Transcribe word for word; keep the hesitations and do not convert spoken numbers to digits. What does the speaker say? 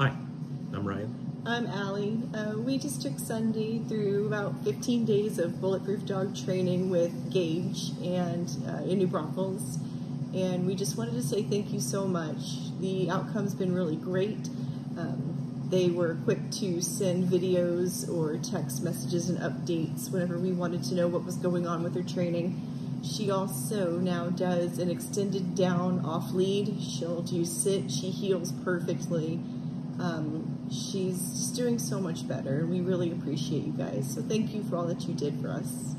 Hi, I'm Ryan. I'm Allie. Uh, we just took Sunday through about fifteen days of Bulletproof Dog Training with Gage and uh, in New Braunfels, and we just wanted to say thank you so much. The outcome's been really great. Um, they were quick to send videos or text messages and updates whenever we wanted to know what was going on with her training. She also now does an extended down off lead. She'll do sit. She heels perfectly. Um, she's just doing so much better. We really appreciate you guys. So thank you for all that you did for us.